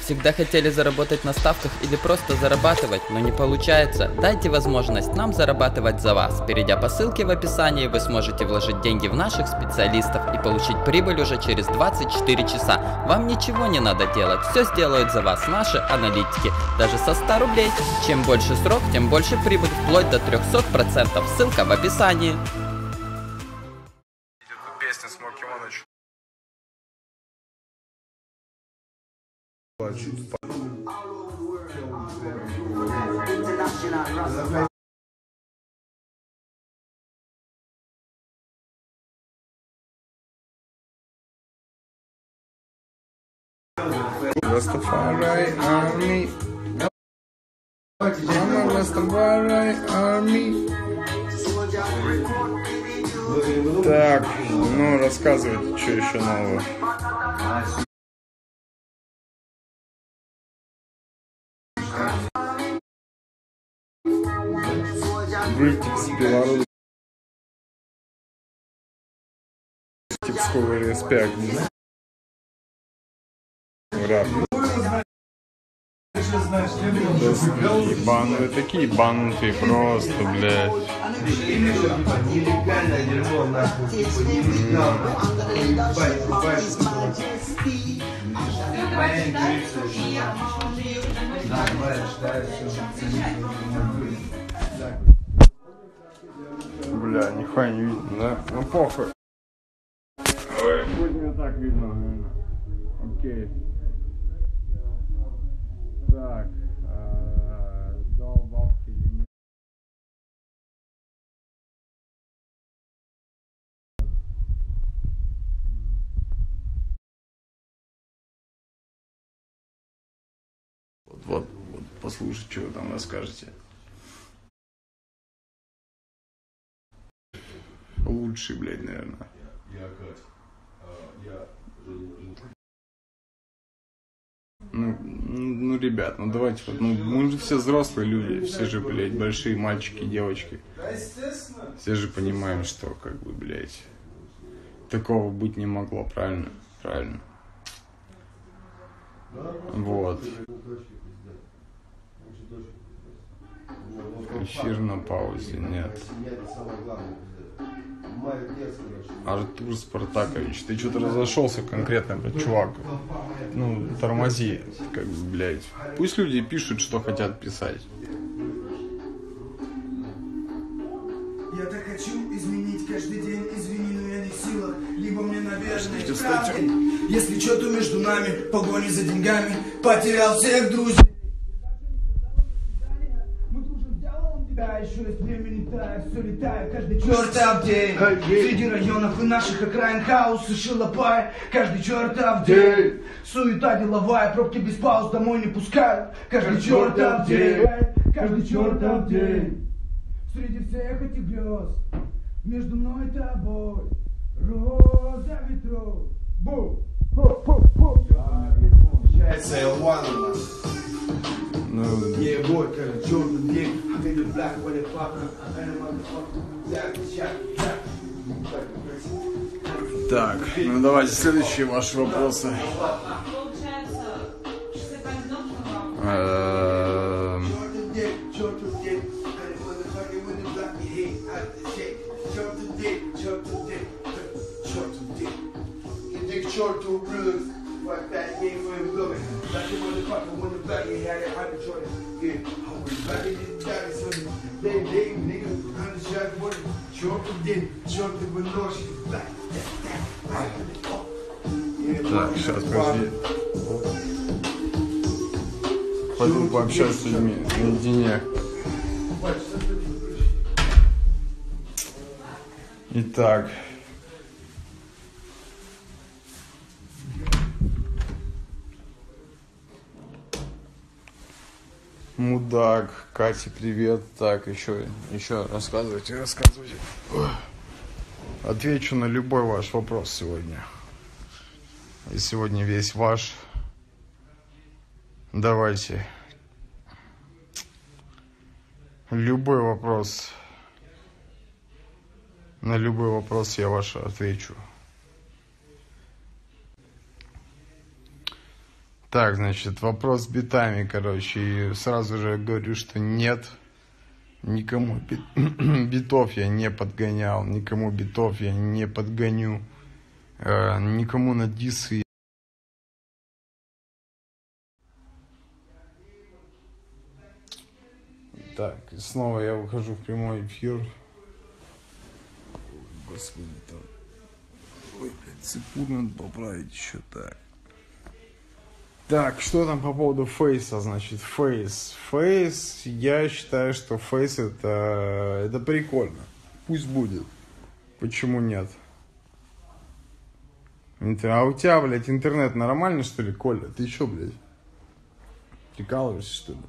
Всегда хотели заработать на ставках или просто зарабатывать, но не получается? Дайте возможность нам зарабатывать за вас. Перейдя по ссылке в описании, вы сможете вложить деньги в наших специалистов и получить прибыль уже через 24 часа. Вам ничего не надо делать, все сделают за вас наши аналитики. Даже со 100 рублей. Чем больше срок, тем больше прибыль, вплоть до 300%. Ссылка в описании. Rastafari army, I'm a Rastafari army. Так, ну рассказывайте, что еще нового. Вытекс белорусского респект. Рап. Ебаные такие банутые просто, блядь. Бля, нихуя не видно, да? Ну похуй. Будет меня так видно, наверное. Окей. Так, дал бабки или нет? Вот, послушайте, что вы там расскажете. Лучший, блядь, наверное. Ну, ребят, ну давайте, вот, ну, мы же все взрослые люди, все же, блядь, большие мальчики, девочки. Все же понимаем, что, как бы, блядь, такого быть не могло, правильно? Правильно. Вот. Эфир на паузе, нет. Артур Спартакович, ты что-то разошелся конкретно, блядь, чувак. Ну, тормози, как бы, блядь. Пусть люди пишут, что хотят писать. Я так хочу изменить каждый день, извини, но я не в силах. Либо мне, наверное, правды. Если что, то между нами, погони за деньгами, потерял всех друзей. Еще есть время, летаю, все летаю, каждый чертов день. Среди районов и наших окраин хаос и шалопай, каждый чертов день. Суета деловая, пробки без пауз домой не пускают, каждый чертов день. Каждый чертов день. Среди всех этих грез, между мной и тобой, роза ветров. Бу, бу, бу, бу. Получается L1 у нас. No. Yeah, boy, cause the children dick. I'm in the black with a fucker. And a motherfucker. Так, ну давайте следующие ваши вопросы. Так, сейчас, подожди. Пойду пообщаюсь с людьми наедине. Итак. Мудак, Катя, привет. Так, еще рассказывайте. Отвечу на любой ваш вопрос сегодня. И сегодня весь ваш. Давайте. Любой вопрос. На любой вопрос я ваш отвечу. Так, значит, вопрос с битами, короче. И сразу же говорю, что нет. Никому битов я не подгонял. Никому битов я не подгоню. Никому на дисы. Так, и снова я выхожу в прямой эфир. Господи, там... Ой, блядь, цепу надо поправить еще так. Так, что там по поводу фейса, значит, фейс. Фейс, я считаю, что фейс это прикольно. Пусть будет. Почему нет? А у тебя, блядь, интернет нормальный, что ли, Коля? Ты чё, блядь? Прикалываешься, что ли?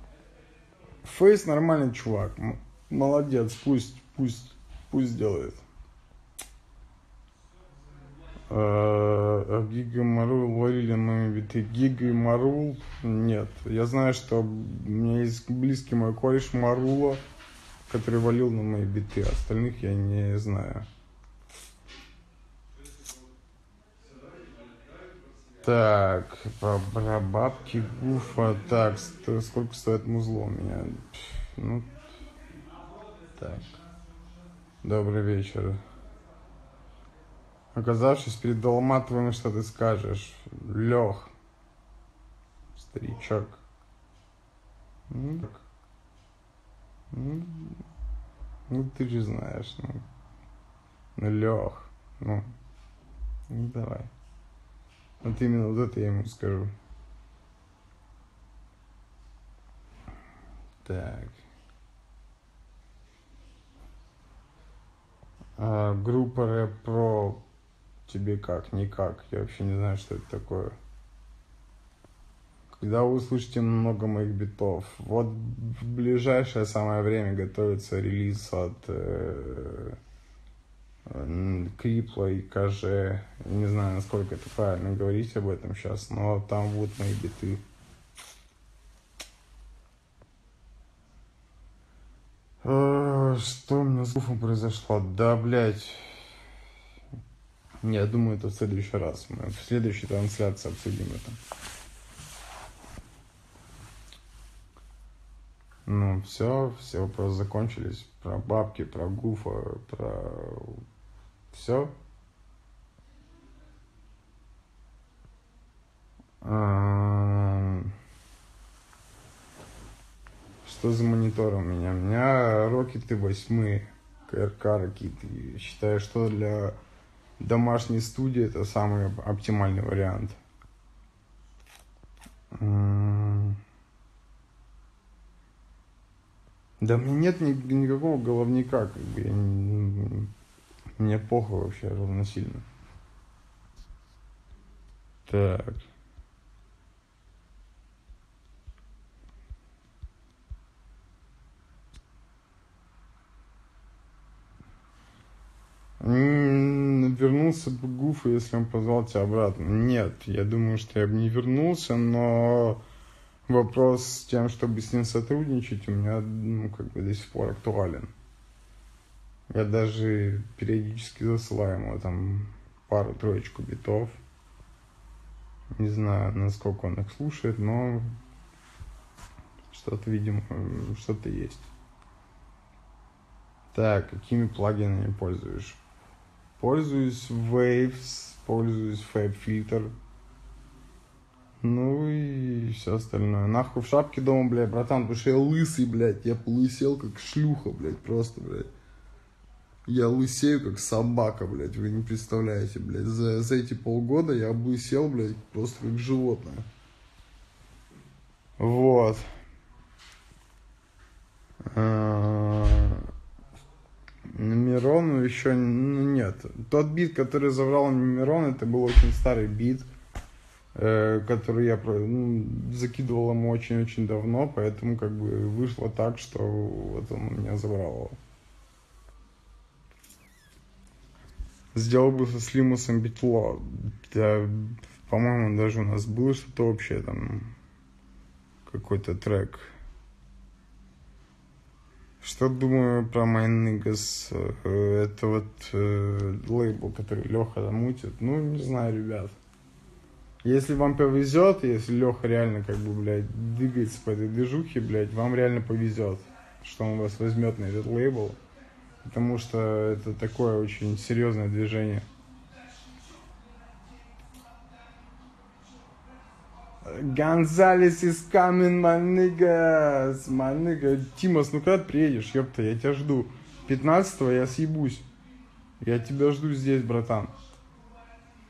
Фейс нормальный чувак. Молодец, пусть делает. Гига Морул варили мои биты. Гига Морул нет. Я знаю, что у меня есть близкий мой кореш Марула, который валил на мои биты. Остальных я не знаю. Так, про бабки Гуфа. Так, сколько стоит музло у меня? Ну, так. Добрый вечер. Оказавшись перед Долматовым, что ты скажешь? Лех. Старичок. Ну, ты же знаешь. Ну, Лех. Ну, давай. Вот именно вот это я ему скажу. Так. Группа рэп про тебе как? Никак. Я вообще не знаю, что это такое. Когда вы услышите много моих битов. Вот в ближайшее самое время готовится релиз от Крипла и Каже. Не знаю, насколько это правильно говорить об этом сейчас, но там будут мои биты. Что у меня с Гуфом произошло? Да, блядь. Я думаю, это в следующий раз. Мы в следующей трансляции обсудим это. Ну, все вопросы закончились. Про бабки, про Гуфа, про... Все. Что за монитор у меня? У меня рокеты 8, КРК ракеты. Считаю, что для домашней студии это самый оптимальный вариант. Да, у меня нет никакого головника, как бы. Мне похуй вообще равносильно. Так. Вернулся бы Гуф, если он позвал тебя обратно. Нет, я думаю, что я бы не вернулся, но вопрос с тем, чтобы с ним сотрудничать, у меня, ну, как бы до сих пор актуален. Я даже периодически засылаю ему там пару-троечку битов. Не знаю, насколько он их слушает, но что-то, видимо, что-то есть. Так, какими плагинами пользуешь? Пользуюсь Waves, пользуюсь FabFilter. Ну и все остальное. Нахуй в шапке дома, блядь, братан, потому что я лысый, блядь. Я полысел как шлюха, блядь, просто, блядь. Я лысею как собака, блядь, вы не представляете, блядь. За эти полгода я облысел, блядь, просто как животное. Вот. Мирону еще нет. Тот бит, который забрал Мирон, это был очень старый бит, который я закидывал ему очень-очень давно, поэтому как бы вышло так, что вот он меня забрал. Сделал бы со Слимусом битло. Да, по-моему, даже у нас было что-то общее, там какой-то трек. Что думаю про Майнингас? Это вот лейбл, который Леха замутит. Ну, не знаю, ребят. Если вам повезет, если Леха реально как бы, блядь, двигается по этой движухе, блядь, вам реально повезет, что он вас возьмет на этот лейбл, потому что это такое очень серьезное движение. Гонзалес is coming, Майнингас, Майнингас. Тимас, ну когда ты приедешь, ёпта, я тебя жду. 15-го я съебусь. Я тебя жду здесь, братан.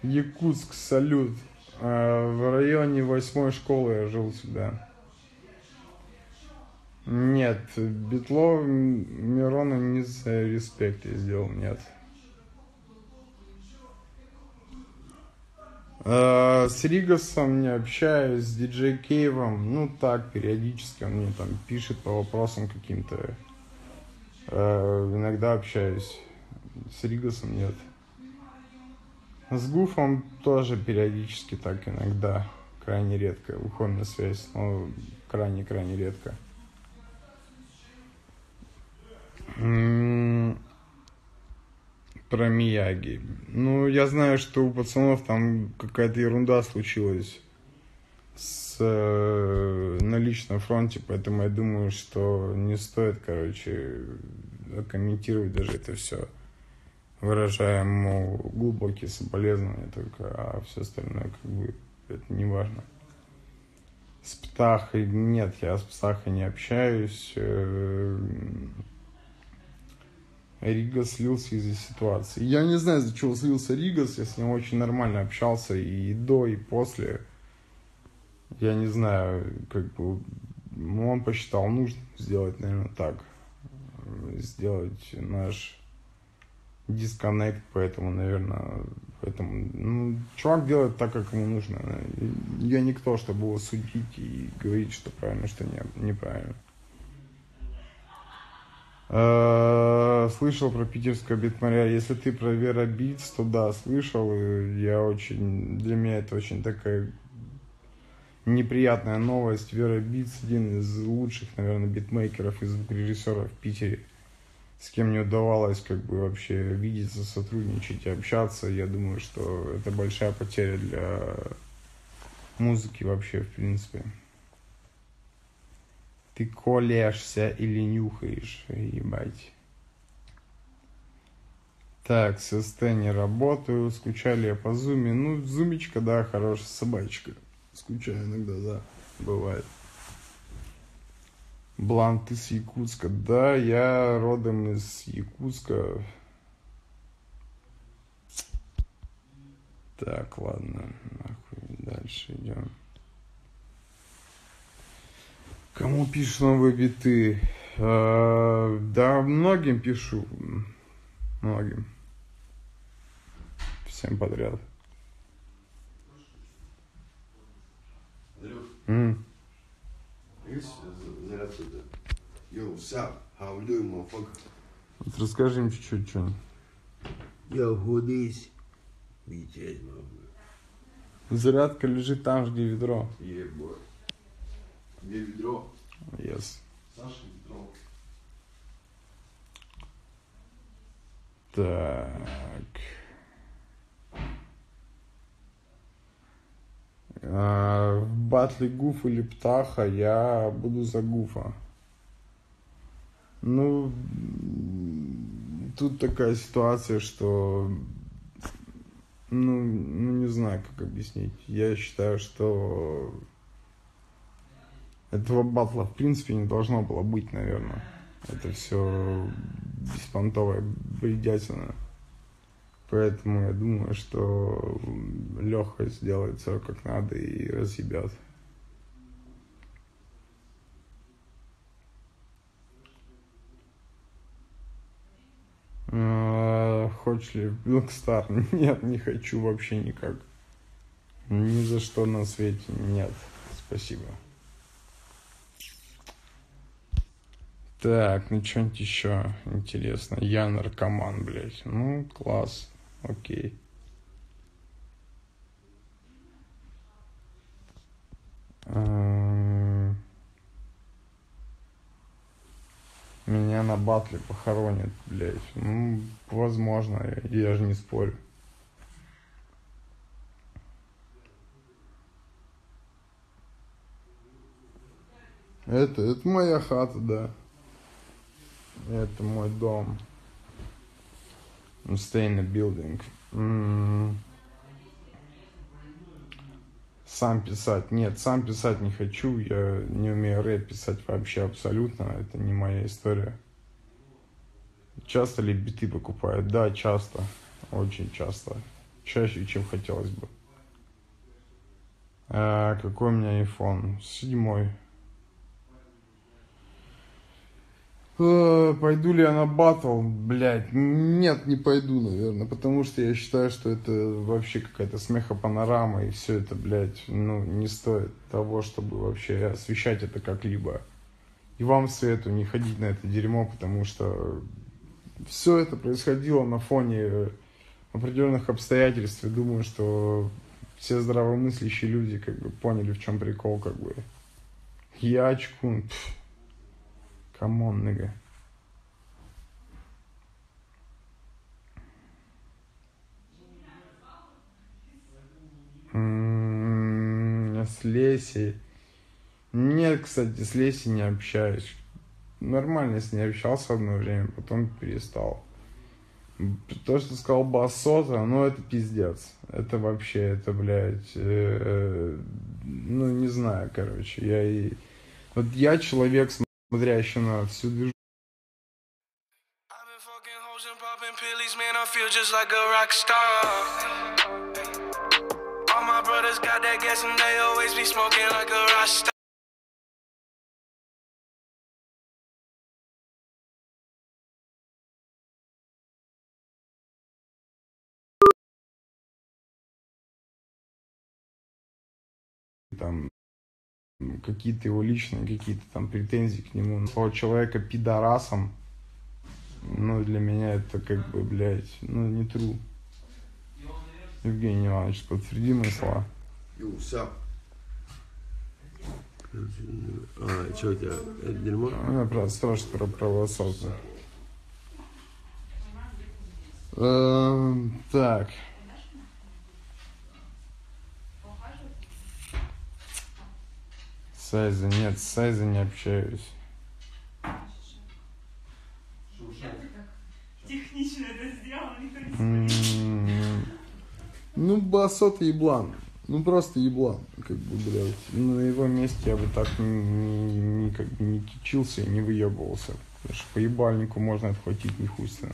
Якутск, салют. В районе 8-й школы я жил сюда. Нет, битло Мирона не за респект я сделал, нет. С Ригосом не общаюсь, с диджей Кейвом, ну так, периодически он мне там пишет по вопросам каким-то. Иногда общаюсь, с Ригосом нет. С Гуфом тоже периодически так иногда, крайне редко, выходим на связь, но крайне редко. Про Мияги. Ну, я знаю, что у пацанов там какая-то ерунда случилась на личном фронте, поэтому я думаю, что не стоит, короче, комментировать даже это все. Выражаем, мол, глубокие соболезнования только, а все остальное, как бы, это не важно. С Птахой нет, я с Птахой не общаюсь. Ригос слился из-за ситуации. Я не знаю, из-за чего слился Ригос. Я с ним очень нормально общался и до, и после. Я не знаю, как бы... Он посчитал нужным сделать, наверное, так. Сделать наш дисконнект, поэтому, наверное... Поэтому, ну, чувак делает так, как ему нужно. Я никто, чтобы его судить и говорить, что правильно, что неправильно. Слышал про питерского битмаря. Если ты про Vera Beats, то да, слышал. Я очень, для меня это очень такая неприятная новость. Vera Beats один из лучших, наверное, битмейкеров и звукорежиссеров в Питере, с кем мне удавалось как бы вообще видеться, сотрудничать и общаться. Я думаю, что это большая потеря для музыки вообще, в принципе. Ты колешься или нюхаешь, ебать. Так, со Стэнни работаю. Скучали я по зуме. Ну, зумечка, да, хорошая собачка. Скучаю иногда, да, бывает. Блан, ты с Якутска. Да, я родом из Якутска. Так, ладно, нахуй, дальше идем. Кому пишешь новые биты? Да, многим пишу. Многим. Всем подряд. Андрюш, видишь, зарядку? Йоу, сап, how do you, motherfucker? Вот расскажи им чуть-чуть что-нибудь. Йоу, who this? Зарядка лежит там же, где ведро. Ебой. Где ведро? Yes. Саша ведро. Так. В батле Гуф или Птаха я буду за Гуфа. Ну, тут такая ситуация, что... Ну, не знаю, как объяснить. Я считаю, что... Этого батла, в принципе, не должно было быть, наверное. Это все беспонтовая бредятина. Поэтому я думаю, что Леха сделает все как надо и разъебят. Хочешь ли в Блэкстар? Нет, не хочу вообще никак. Ни за что на свете. Нет, спасибо. Так, ну что-нибудь еще интересно. Я наркоман, блядь. Ну, класс. Окей. Меня на батле похоронят, блядь. Ну, возможно, я же не спорю. Это моя хата, да. Это мой дом. I'm staying in a building. Сам писать. Нет, сам писать не хочу. Я не умею рэп писать вообще абсолютно. Это не моя история. Часто ли биты покупают? Да, часто. Очень часто. Чаще, чем хотелось бы. А какой у меня iPhone? 7. Пойду ли я на батл? Блять, нет, не пойду, наверное, потому что я считаю, что это вообще какая-то смехопанорама, и все это, блять, ну, не стоит того, чтобы вообще освещать это как-либо. И вам, Свету, не ходить на это дерьмо, потому что все это происходило на фоне определенных обстоятельств, и думаю, что все здравомыслящие люди, как бы, поняли, в чем прикол, как бы. Я очкун, камон, нига. С Лесей. Нет, кстати, с Лесей не общаюсь. Нормально с ней общался одно время, потом перестал. То, что сказал Басота, ну это пиздец. Это вообще, это, блядь, ну не знаю, короче. Вот я человек, смотрящий на всю движуху. Там какие-то его личные, какие-то там претензии к нему. Слово человека пидорасом, ну, для меня это как бы, блядь, ну, не true. Евгений Иванович, подтверди мои слова. Юся. А, что у тебя, это дерьмо? Меня, правда, спрашивают про правоосознанность. Так. Сайза нет, с Сайза не общаюсь. Я так технично это сделала, никто не смотрел. Ну, Басота еблан. Ну, просто еблан, как бы, блядь. На его месте я бы так не кичился и не выебывался. Потому что по ебальнику можно отхватить нехуйственно.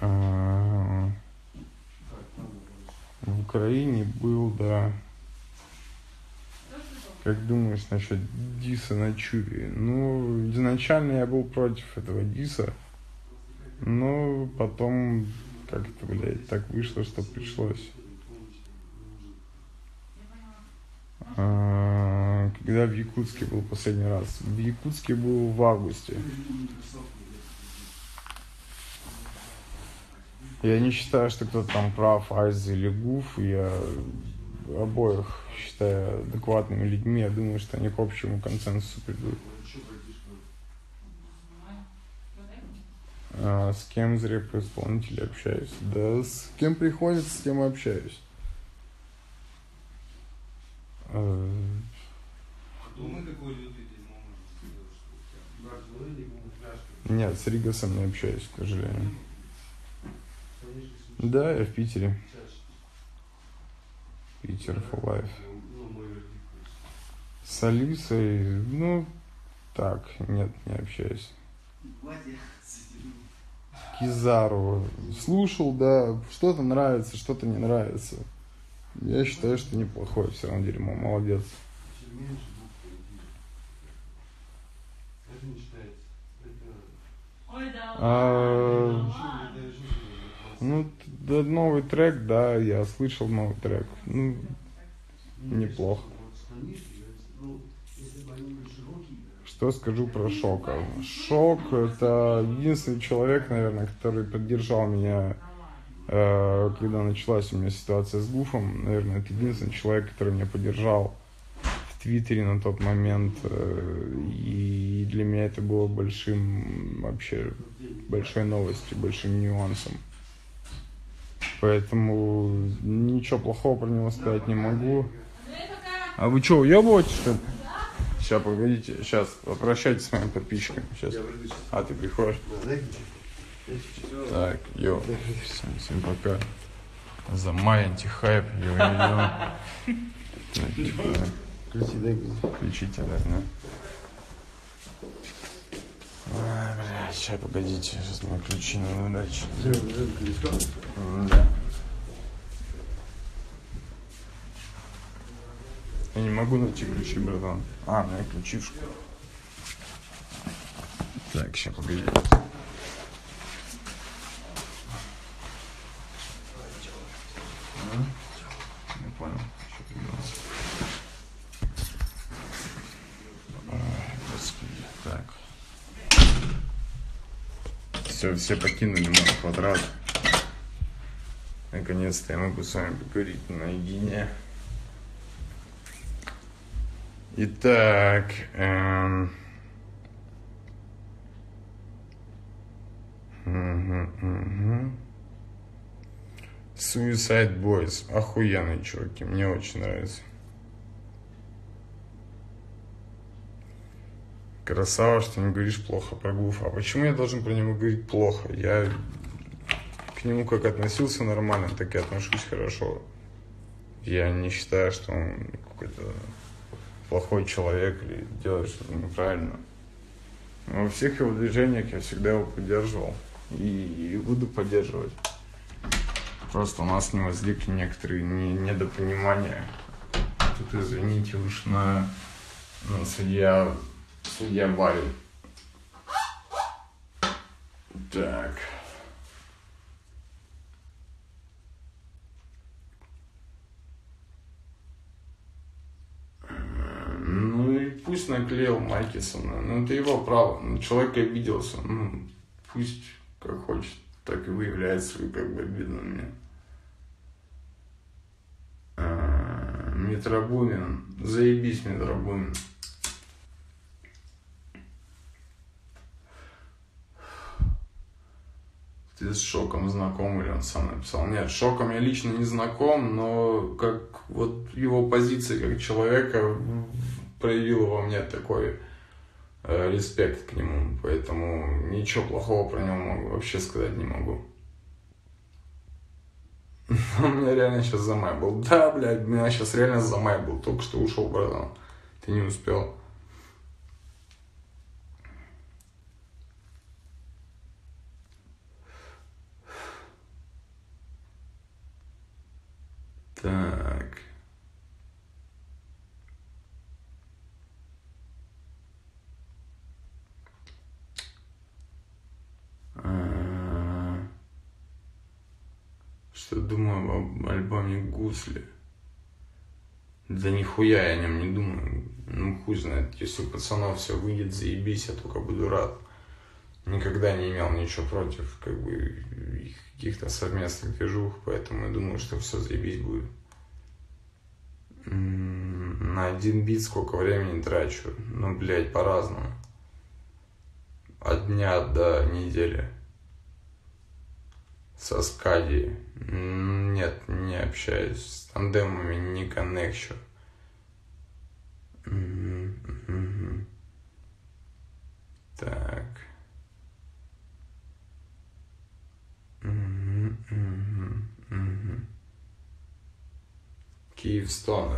В Украине был, да. Как думаешь насчет диса на Чуви? Ну, изначально я был против этого диса, но потом как-то, блядь, так вышло, что пришлось. Когда в Якутске был последний раз? В Якутске был в августе. Я не считаю, что кто-то там прав, Айз или Гуф, я обоих считаю адекватными людьми, я думаю, что они к общему консенсусу придут. А с кем из рэп-исполнителей общаюсь? Да с кем приходится, с кем общаюсь. Нет, с Ригосом не общаюсь, к сожалению. Да, я в Питере. Питер for life. С Алисой, ну, так, нет, не общаюсь. Кизару. Слушал, да, что-то нравится, что-то не нравится. Я считаю, что неплохое все равно дерьмо, молодец. Ну, да, новый трек, да, я слышал новый трек. Ну, неплохо. Что скажу про Шока? Шок – это единственный человек, наверное, который поддержал меня, когда началась у меня ситуация с Гуфом. Наверное, это единственный человек, который меня поддержал в Твиттере на тот момент. И для меня это было большим, вообще, большой новостью, большим нюансом. Поэтому ничего плохого про него сказать не могу. А вы что, уебываете, что ли? Сейчас, погодите, сейчас, попрощайтесь с моим подписчиком. Сейчас. А, ты приходишь? Так, йо. Всем пока. За май антихайп, йо-йо. Включите, да. А, бля, сейчас, погодите, сейчас мы ключи на удачу. Да. Я не могу найти ключи, братан. А, у меня ключи в школе. Так, сейчас, погоди. Не понял, что придется. Господи, так. Все, все покинули мой квадрат. Наконец-то я могу с вами покурить наедине. Итак, Suicide Boys, охуенные чуваки, мне очень нравится. Красава, что не говоришь плохо про Гуфа. А почему я должен про него говорить плохо? Я к нему как относился нормально, так и отношусь хорошо. Я не считаю, что он какой-то плохой человек или делает что-то неправильно. Но во всех его движениях я всегда его поддерживал и буду поддерживать. Просто у нас с ним возникли некоторые недопонимания. Тут, извините, уж на судья Барри. Так. Пусть наклеил майки со мной, но это его право, но человек обиделся, ну, пусть как хочет, так и выявляет свою как бы обиду на меня. Метробумин, заебись, Метробумин. Ты с Шоком знаком или он сам написал? Нет, с Шоком я лично не знаком, но как вот его позиция как человека проявила во мне такой респект к нему, поэтому ничего плохого про него могу, вообще сказать не могу. У меня реально сейчас замай был. Да, блядь, у меня сейчас реально замай был, только что ушел, братан. Ты не успел. Так. Что думаю об альбоме Гусли? Да нихуя я о нем не думаю. Ну хуй знает, если у пацанов все выйдет, заебись, я только буду рад. Никогда не имел ничего против, как бы, каких-то совместных движух, поэтому я думаю, что все заебись будет. На один бит сколько времени трачу? Ну, блядь, по-разному. От дня до недели. Со Скади нет, не общаюсь. С тандемами не коннекчу. Так. Киевстон.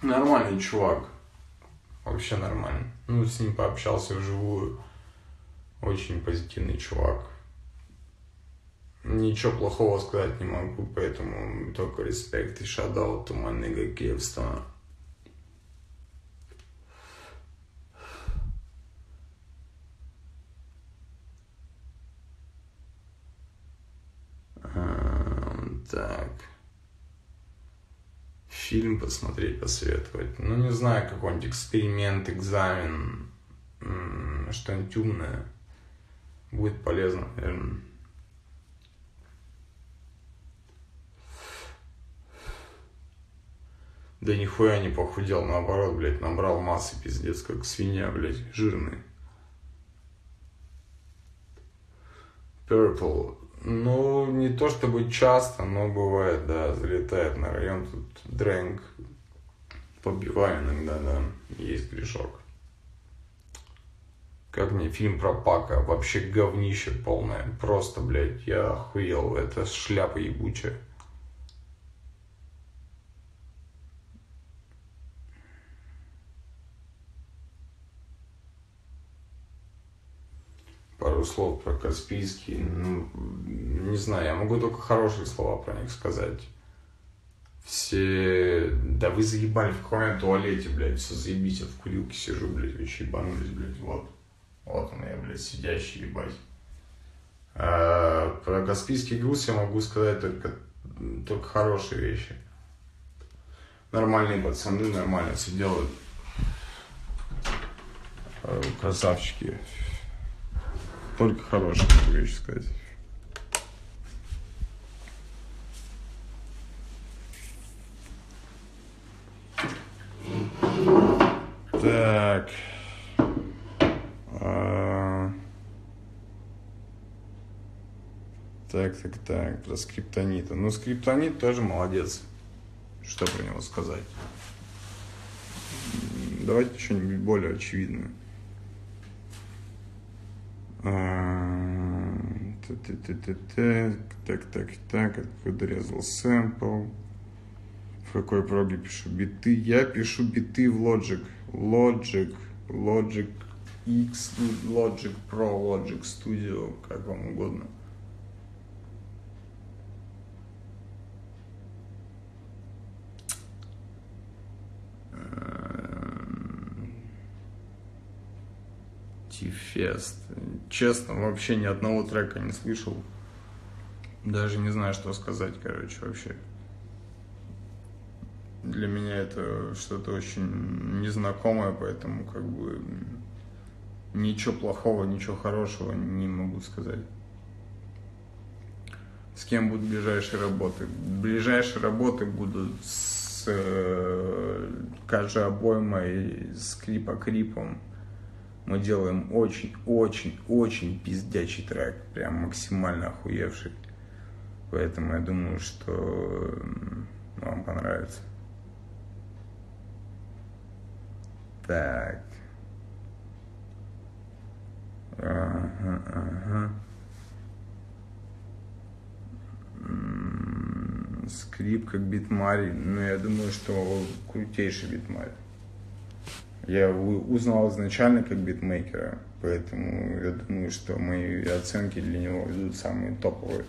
Нормальный чувак. Вообще нормальный. Ну, с ним пообщался вживую. Очень позитивный чувак. Ничего плохого сказать не могу, поэтому только респект и шадаут туманный Киевстона. Так. Фильм посмотреть, посоветовать. Ну, не знаю, какой-нибудь эксперимент, экзамен, что-нибудь умное. Будет полезно, наверное. Да нихуя не похудел, наоборот, блядь, набрал массы, пиздец, как свинья, блядь, жирный. Purple. Ну, не то чтобы часто, но бывает, да, залетает на район, тут дрэнк. Попиваю иногда, да, есть грешок. Как мне фильм про Пака, вообще говнище полное, просто, блядь, я охуел, это шляпа ебучая. Пару слов про Каспийский, ну, не знаю, я могу только хорошие слова про них сказать. Все, да вы заебали, в каком я туалете, блядь, все заебись, я в курилке сижу, блядь, вы еще ебанулись, блядь, вот. Вот он я, блядь, сидящий, ебать. А про Каспийский груз я могу сказать только хорошие вещи. Нормальные пацаны, нормально все делают. Красавчики. Только хорошие вещи сказать. Так. Так, про Скриптонита. Ну, Скриптонит тоже молодец. Что про него сказать? Давайте что-нибудь более очевидное. Так, откуда резал сэмпл? В какой проге пишу биты? Я пишу биты в Logic X, Logic Pro, Logic Studio, как вам угодно. Фест. Честно, вообще ни одного трека не слышал. Даже не знаю, что сказать, короче, вообще. Для меня это что-то очень незнакомое, поэтому как бы ничего плохого, ничего хорошего не могу сказать. С кем будут ближайшие работы? Ближайшие работы будут с Каже обоймой, с Крипом. Мы делаем очень-очень-очень пиздячий трек, прям максимально охуевший. Поэтому я думаю, что вам понравится. Так. Скрип как битмари, но я думаю, что крутейший битмари. Я узнал изначально как битмейкера, поэтому я думаю, что мои оценки для него идут самые топовые.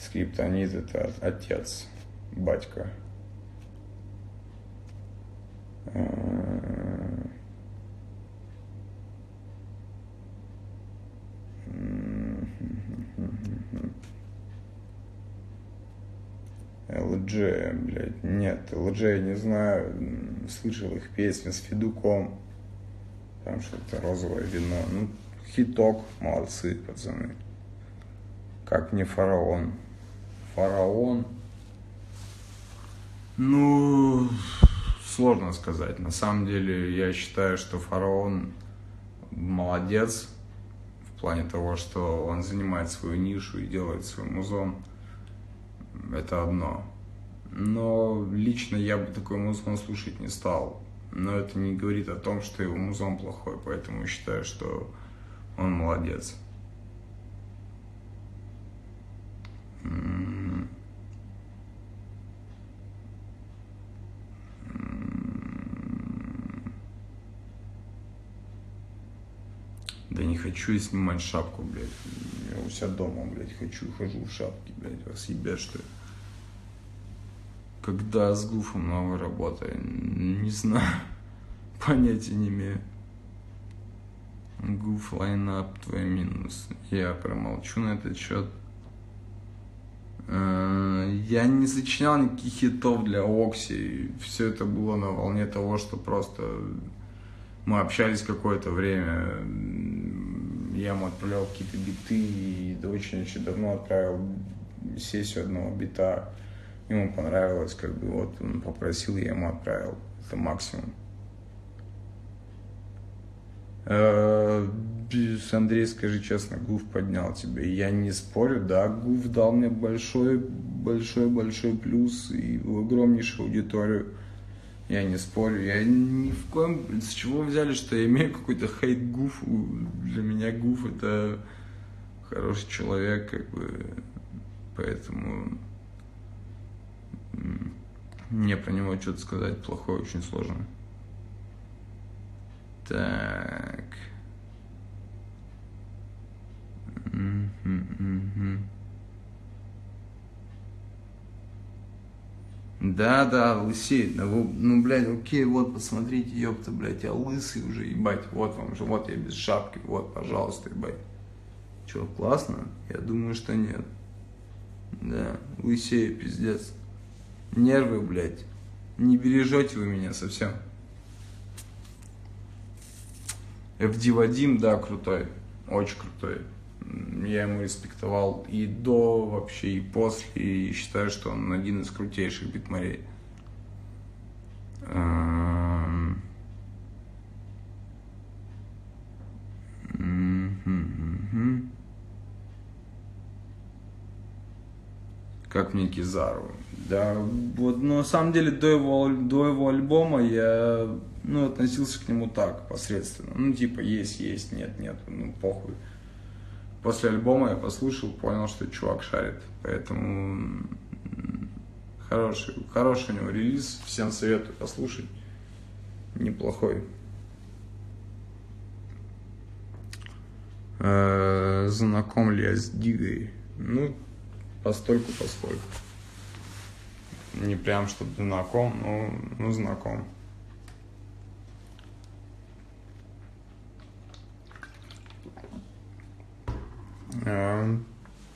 Скриптонит — это отец, батька. ЛДЖ, блядь, нет, ЛДЖ я не знаю, слышал их песни с Федуком, там что-то розовое вино, ну, хиток, молодцы, пацаны, как не Фараон. Фараон, ну, сложно сказать, на самом деле, я считаю, что Фараон молодец, в плане того, что он занимает свою нишу и делает свой музон. Это одно. Но лично я бы такой музон слушать не стал. Но это не говорит о том, что его музон плохой. Поэтому считаю, что он молодец. Да не хочу я снимать шапку, блядь. Я у себя дома, блядь, хожу в шапке, блядь, вас ебят, что ли. Когда с Гуфом новая работа? Не знаю. Понятия не имею. Гуф, лайнап, твой минус. Я промолчу на этот счет. Я не сочинял никаких хитов для Окси. Все это было на волне того, что просто... Мы общались какое-то время, я ему отправлял какие-то биты, и очень-очень давно отправил сессию одного бита. Ему понравилось, как бы, вот, он попросил, я ему отправил. Это максимум. Андрей, скажи честно, Гуф поднял тебя. Я не спорю, да, Гуф дал мне большой-большой-большой плюс и огромнейшую аудиторию. Я не спорю, я ни в коем... С чего взяли, что я имею какой-то хейт Гуфу? Для меня Гуф — это хороший человек, как бы, поэтому мне про него что-то сказать плохое очень сложно. Так... Да-да, Лысей, ну, блядь, окей, вот, посмотрите, ёпта, блядь, я лысый уже, ебать, вот вам же, вот я без шапки, вот, пожалуйста, ебать. Чё, классно? Я думаю, что нет. Да, Лысей, пиздец. Нервы, блядь, не бережете вы меня совсем. FD Вадим, да, крутой, очень крутой. Я ему респектовал и до, вообще, и после, и считаю, что он один из крутейших битмарей. Как мне Кизару? Да, вот, но на самом деле до его альбома я, ну, относился к нему так, посредственно. Ну, типа, есть, нет, ну, похуй. После альбома я послушал, понял, что чувак шарит, поэтому хороший у него релиз, всем советую послушать, неплохой. Знаком ли я с Гигой? Ну, постольку. Не прям, чтобы знаком, но ну, знаком.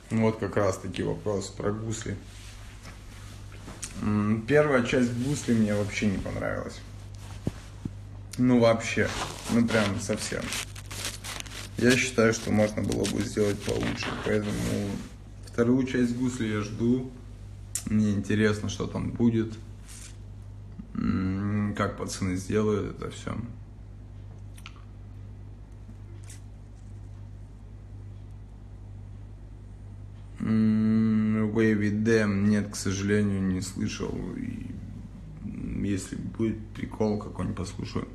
Вот как раз таки вопрос про Гусли. Первая часть Гусли мне вообще не понравилась. Ну вообще, ну прям совсем. Я считаю, что можно было бы сделать получше. Поэтому вторую часть Гусли я жду. Мне интересно, что там будет. Как пацаны сделают это все. Wavy Dam нет, к сожалению, не слышал. И если будет прикол, какой-нибудь послушаю.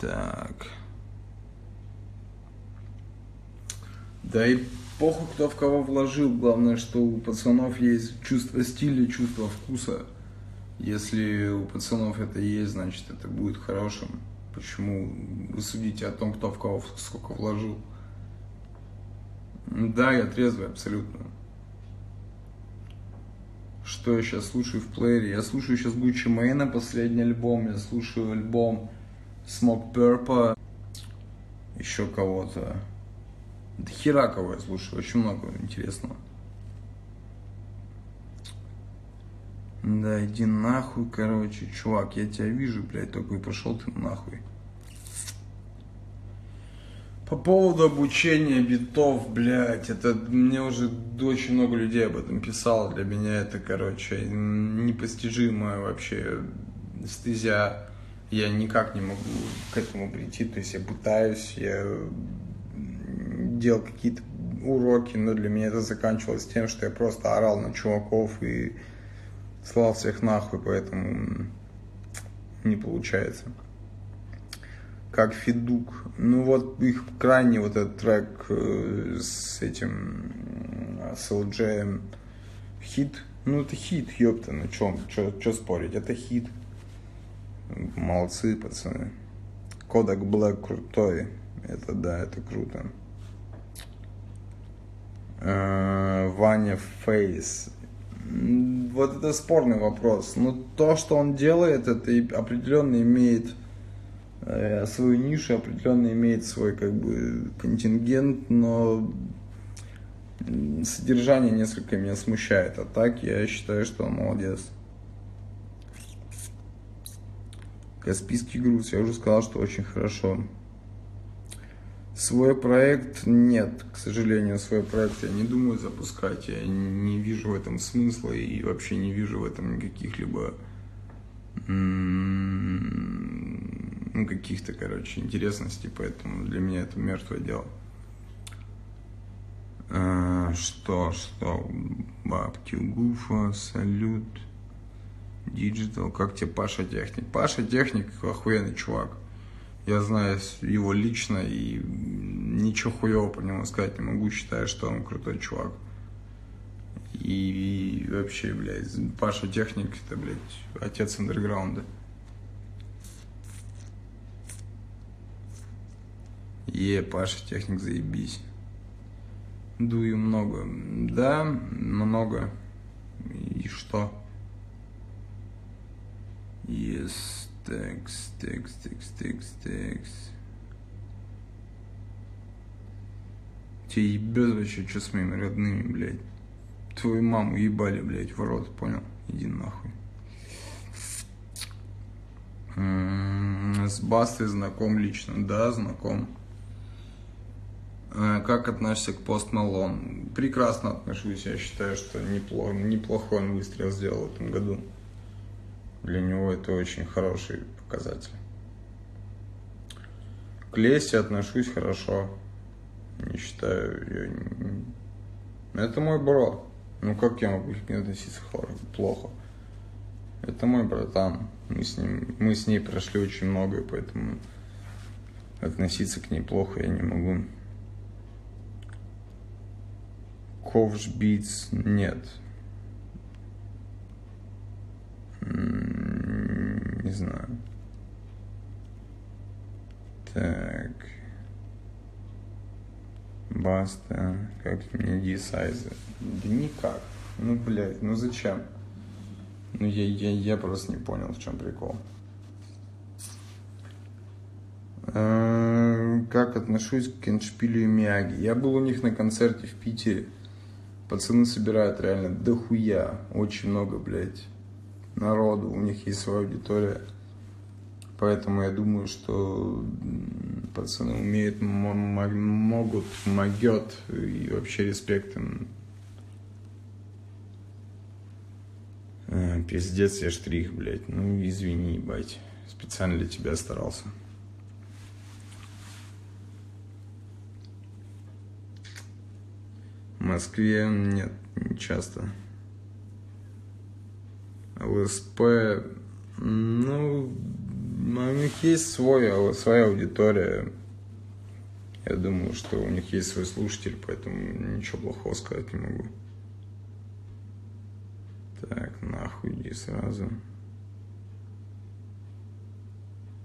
Так. Да и похуй, кто в кого вложил. Главное, что у пацанов есть чувство стиля, чувство вкуса. Если у пацанов это есть, значит, это будет хорошим. Почему вы судите о том, кто в кого сколько вложил? Да, я трезвый абсолютно. Что я сейчас слушаю в плеере? Я слушаю сейчас Gucci Mane, последний альбом. Я слушаю альбом Smoke Purple. Еще кого-то. Да хера кого я слушаю. Очень много интересного. Да иди нахуй, короче. Чувак, я тебя вижу, блядь, только и пошел ты нахуй. По поводу обучения битов, блядь, это мне уже очень много людей об этом писало. Для меня это, короче, непостижимая вообще стезя. Я никак не могу к этому прийти, то есть я пытаюсь, я делал какие-то уроки, но для меня это заканчивалось тем, что я просто орал на чуваков и слал всех нахуй, поэтому не получается. Как Федук. Ну вот их крайний вот этот трек с этим, с ЛДЖ, хит. Ну это хит, ёпта, ну чё спорить, это хит. Молодцы, пацаны. Kodak Black крутой. Это да, это круто. Ваня Фейс. Вот это спорный вопрос. Но то, что он делает, это определенно имеет свою нишу, определенно имеет свой, как бы, контингент, но содержание несколько меня смущает, а так я считаю, что он молодец. Каспийский груз, я уже сказал, что очень хорошо. Свой проект нет, к сожалению, свой проект я не думаю запускать, я не вижу в этом смысла и вообще не вижу в этом никаких либо каких-то, короче, интересностей, поэтому для меня это мертвое дело. Что? Бабки у Гуфа, салют. Диджитал, как тебе Паша Техник? Паша Техник охуенный чувак. Я знаю его лично и ничего хуёвого про него сказать не могу, считаю, что он крутой чувак. И вообще, блядь, Паша Техник, это, блядь, отец андерграунда. Паша Техник, заебись. Дую много. Да, много. И что? Yes, текст. Тебя ебёт вообще, что с моими родными, блядь? Твою маму ебали, блядь, в рот, понял? Иди нахуй. С Бастой знаком лично, да, знаком. Как относишься к Пост Малону? Прекрасно отношусь, я считаю, что неплохой он выстрел сделал в этом году. Для него это очень хороший показатель. К Лесе отношусь хорошо. Не считаю, я... Это мой бро. Ну как я могу к нему относиться плохо? Это мой братан. Мы с ней прошли очень многое, поэтому относиться к ней плохо я не могу. Ковш Битс нет. Не знаю. Так. Баста. Как мне дисайзы? Да никак. Ну, блядь, ну зачем? Ну, я просто не понял, в чем прикол. Как отношусь к эндшпилю и Мияги? Я был у них на концерте в Питере. Пацаны собирают реально дохуя. Очень много, блядь, народу. У них есть своя аудитория. Поэтому я думаю, что пацаны умеют, могут, могёт. И вообще респект им. Пиздец, я штрих, блядь. Ну, извини, ебать. Специально для тебя старался. В Москве нет, не часто. ЛСП, ну, у них есть своя аудитория. Я думаю, что у них есть свой слушатель, поэтому ничего плохого сказать не могу. Так, нахуй иди сразу.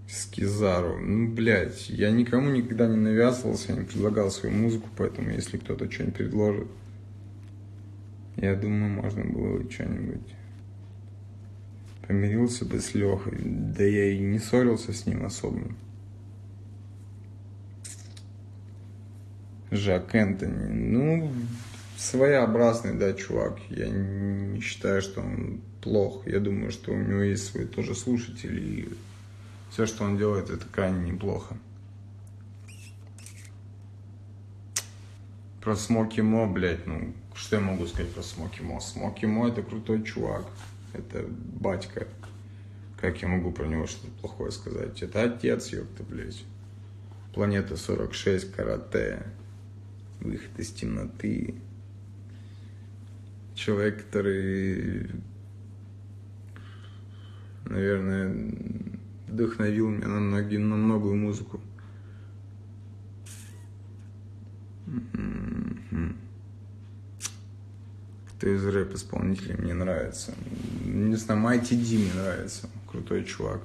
С Кизару. Ну, блядь, я никому никогда не навязывался, не предлагал свою музыку, поэтому если кто-то что-нибудь предложит, я думаю, можно было что-нибудь. Помирился бы с Лехой. Да я и не ссорился с ним особо. Жак Энтони. Ну, своеобразный, да, чувак. Я не считаю, что он плох. Я думаю, что у него есть свои тоже слушатели. И все, что он делает, это крайне неплохо. Про Смоки Мо, блядь, ну, что я могу сказать про Смоки Мо? Смоки Мо — это крутой чувак. Это батька. Как я могу про него что-то плохое сказать? Это отец, ёпта, блядь. Планета 46, карате. Выход из темноты. Человек, который, наверное, вдохновил меня на многую музыку. Кто из рэп-исполнителей мне нравится? Не знаю, Майти Ди мне нравится. Крутой чувак.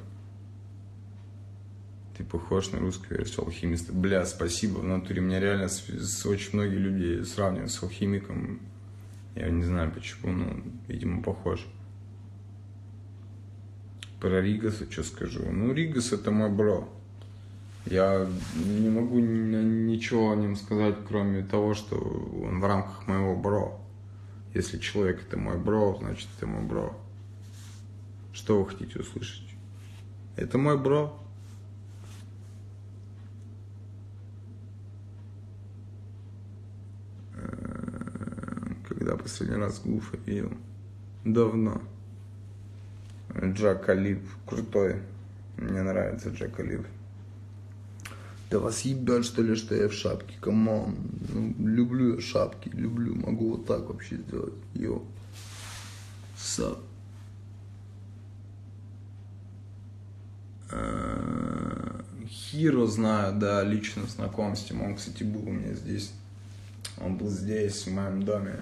Ты похож на русскую версию Алхимиста. Бля, спасибо. В натуре меня реально очень многие люди сравнивают с Алхимиком. Я не знаю почему, но, видимо, похож. Про Ригоса что скажу? Ну, Ригос — это мой бро. Я не могу ничего о нем сказать, кроме того, что он в рамках моего бро. Если человек — это мой бро, значит, это мой бро. Что вы хотите услышать? Это мой бро. Когда последний раз Гуфа видел? Давно. Джекалип крутой. Мне нравится Джекалип. Да вас ебят, что ли, что я в шапке? Камон. Ну, люблю я шапки, люблю. Могу вот так вообще сделать. Йо. Сап. Хиро знаю, да, лично знаком с ним. Он, кстати, был у меня здесь. Он был здесь, в моем доме.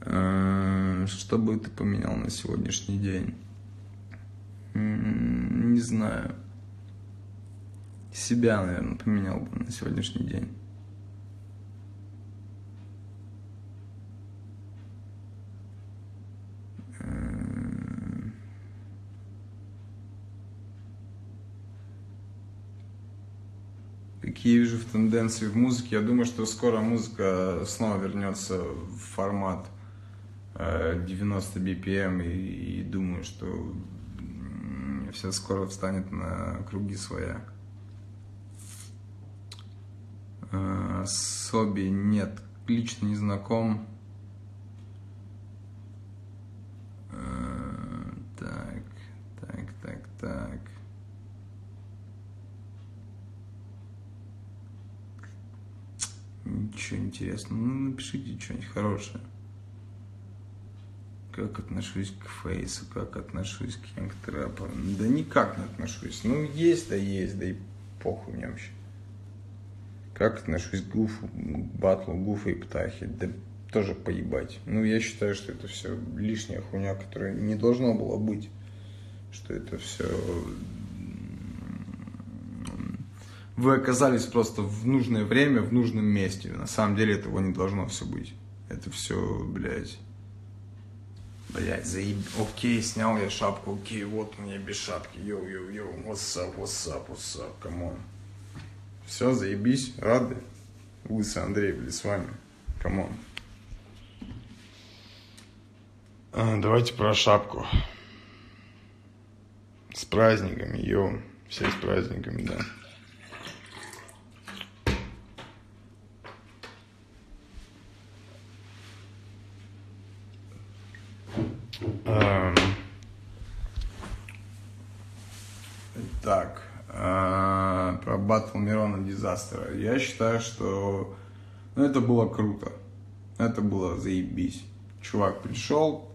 Что бы ты поменял на сегодняшний день? Не знаю. Себя, наверное, поменял бы на сегодняшний день. Какие я вижу в тенденции в музыке? Я думаю, что скоро музыка снова вернется в формат 90 BPM, и думаю, что все скоро встанет на круги своя. Соби нет, лично не знаком. Так. Ничего интересного. Ну, напишите что-нибудь хорошее. Как отношусь к фейсу, как отношусь к янг-трэпу. Да никак не отношусь. Ну, есть, да и похуй мне вообще. Как отношусь к Гуфу, к батлу Гуфа и Птахи, да тоже поебать. Ну, я считаю, что это все лишняя хуйня, которая не должна была быть. Что это все... Вы оказались просто в нужное время, в нужном месте. На самом деле этого не должно все быть. Это все, блядь... Блять, заеб... Окей, снял я шапку, окей, вот у меня без шапки. Йоу, what's up, камон. Все, заебись, рады. Лысый Андрей, были с вами. Камон. Давайте про шапку. С праздниками, йоу. Все с праздниками, да. Так, про батл Мирона Дизастера. Я считаю, что это было круто. Это было заебись. Чувак пришел,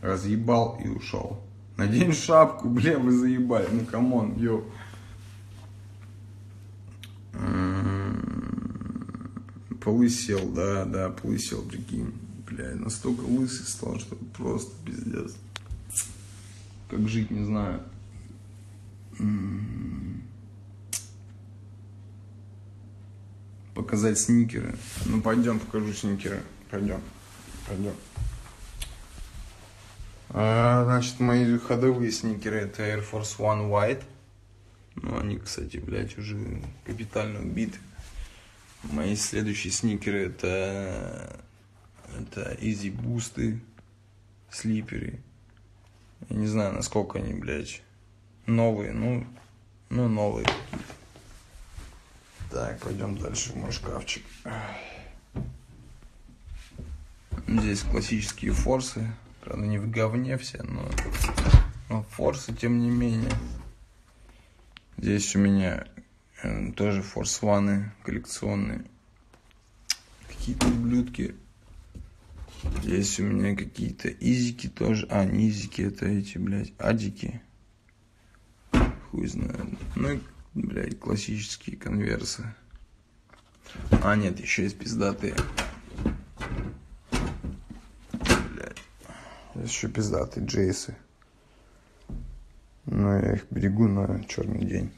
разъебал и ушел. Надень шапку, бля, вы заебали. Ну камон, йо. Полысел, да, полысел, прикинь. Бля, настолько лысый стал, что просто пиздец. Как жить, не знаю. Показать сникеры. Ну пойдем, покажу сникеры. Пойдем. Значит, мои ходовые сникеры — это Air Force One White. Ну они, кстати, блядь, уже капитально убиты. Мои следующие сникеры — это Easy Boost'ы, слиперы. Я не знаю, насколько они, блядь, новые, ну новые. Так, пойдем дальше в мой шкафчик. Здесь классические форсы. Правда, не в говне все, но форсы, тем не менее. Здесь у меня тоже форс-ваны коллекционные. Какие-то ублюдки. Здесь у меня какие-то изики тоже. А, не изики, это эти, блядь, адики. Хуй знает. Ну, блядь, классические конверсы. А, нет, еще есть пиздатые. Блядь. Здесь еще пиздатые джейсы. Но я их берегу на черный день.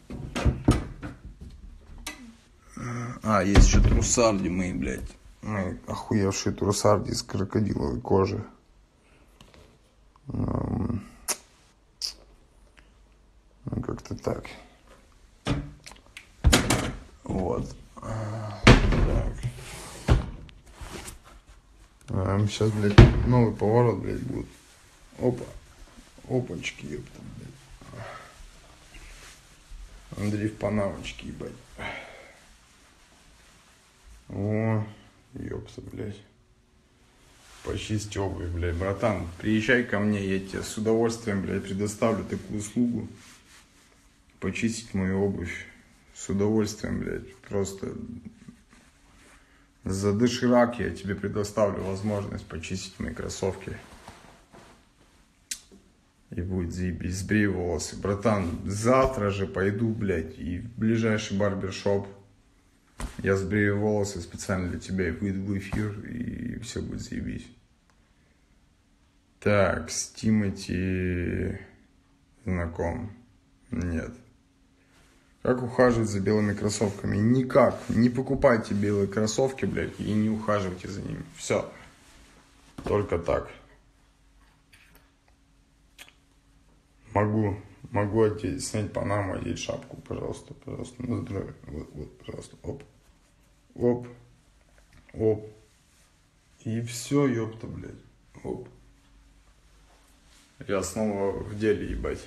А, есть еще трусарди мои, блядь. Мои охуевшие трусарди из крокодиловой кожи. Ну, как-то так. Вот. Так. Сейчас, блядь, новый поворот, блядь, будет. Опа. Опачки, ёпта, блядь. Андрей в панамочке, ебать. О. Ёпса, блядь. Почисти обувь, блядь. Братан, приезжай ко мне, я тебе с удовольствием, блядь, предоставлю такую услугу. почистить мою обувь. С удовольствием, блядь. Просто за доширак я тебе предоставлю возможность почистить мои кроссовки. И будет заебись. Сбрей волосы. Братан, завтра же пойду, блядь, и в ближайший барбершоп. Я сбрею волосы специально для тебя и выйду в эфир, и все будет заебись. Так, с Тимати знаком? Нет. Как ухаживать за белыми кроссовками? Никак. Не покупайте белые кроссовки, блядь, и не ухаживайте за ними. Все. Только так. Могу одеть, снять панаму, одеть шапку, пожалуйста, пожалуйста, на здоровье. Вот, пожалуйста, оп, оп, оп. И все, ёпта, блядь, оп. Я снова в деле, ебать.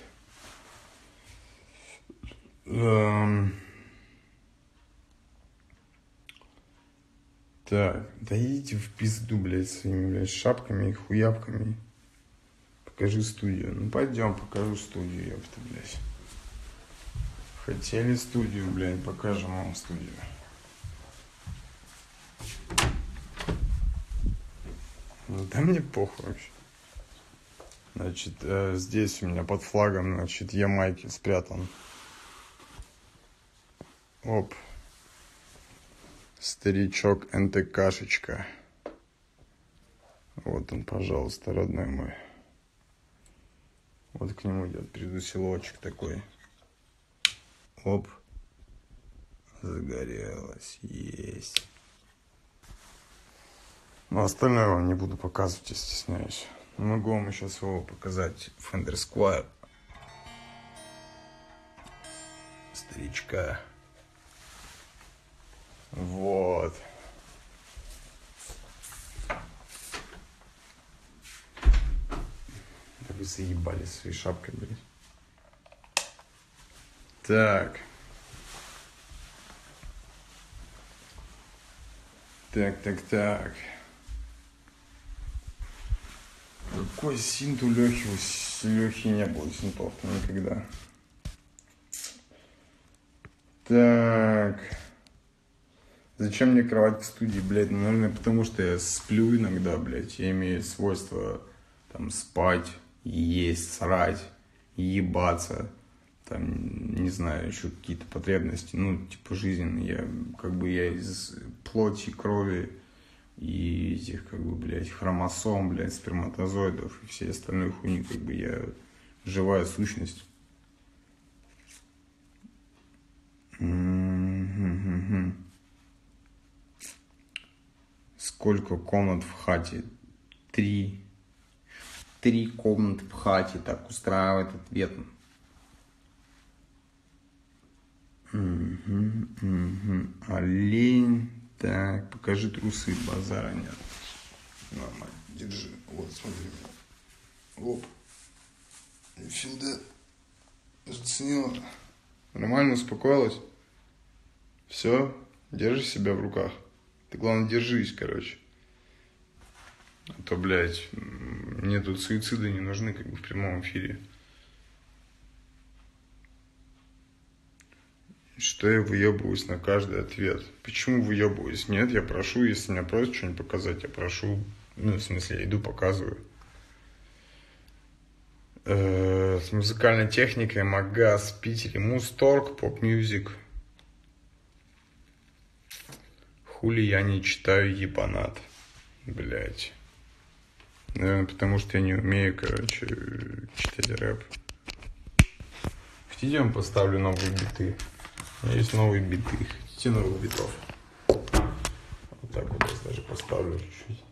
Так, да идите в пизду, блядь, своими, блядь, шапками и хуяпками. Покажи студию. Ну пойдем, покажу студию, ёпта, блядь. Хотели студию, блядь, покажем вам студию. Ну да мне похуй вообще. Значит, здесь у меня под флагом, значит, Ямайки спрятан. Оп. Старичок НТКшечка. Вот он, пожалуйста, родной мой. Вот к нему идет предуселочек такой. Оп. Загорелось. Есть. Но остальное вам не буду показывать, я стесняюсь. Могу вам еще своего показать. Fender Squire. Старичка. Вот. Вы заебались своей шапкой, блядь. Так. Так. Какой синт у Лехи? У Лехи не было синтов никогда. Так. Зачем мне кровать в студии, блядь? Ну, наверное, потому что я сплю иногда, блядь. Я имею свойство там спать, есть, срать, ебаться, там, не знаю, еще какие-то потребности, ну, типа, жизненные, я, как бы, я из плоти, крови и этих, как бы, блядь, хромосом, блядь, сперматозоидов и всей остальной хуйни, как бы, я живая сущность. Сколько комнат в хате? 3. 3 комнаты в хате, так устраивает ответ. Олень. Так, покажи трусы, базара нет. Нормально, держи. Вот, смотри. Оп. Филда. Заценила. Нормально, успокоилась. Все, держи себя в руках. Ты, главное, держись, короче. А то, блядь, мне тут суициды не нужны, как бы, в прямом эфире. Что я выебываюсь на каждый ответ? Почему выебываюсь? Нет, я прошу, если меня просят что-нибудь показать, я прошу. Ну, в смысле, я иду, показываю. С музыкальной техникой, Магаз, Питере, Мусторг, поп-мьюзик. Хули я не читаю ебанат, блядь. Наверное, потому что я не умею, короче, читать рэп. Хотите, я вам поставлю новые биты? У меня есть новые биты. Хотите новых битов? Вот так вот я даже поставлю чуть-чуть.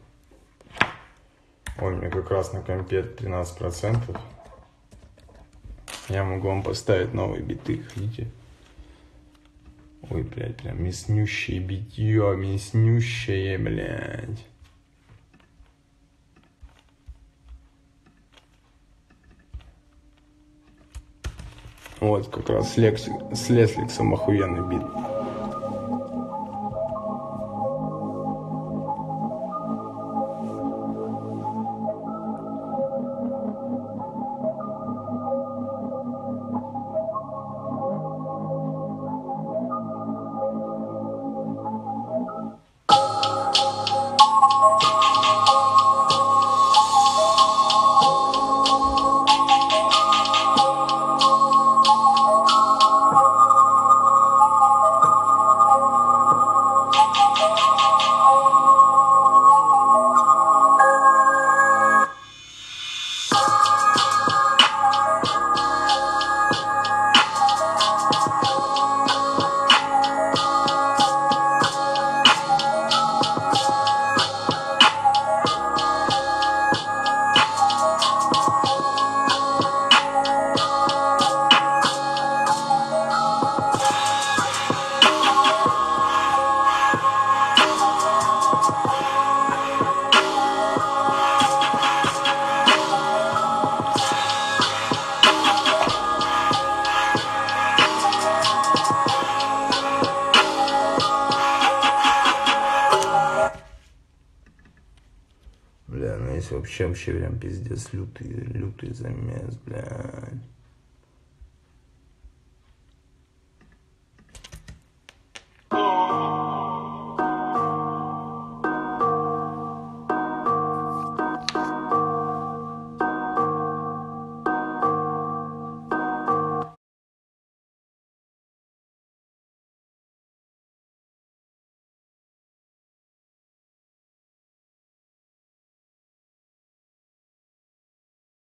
Ой, у меня как раз на компе 13%. Я могу вам поставить новые биты, хотите? Ой, блядь, прям мяснющее битье, мяснющее, блядь. Вот, как раз с Лесликсом охуенный бит. Щем-щеверям, пиздец, лютый замес, блядь.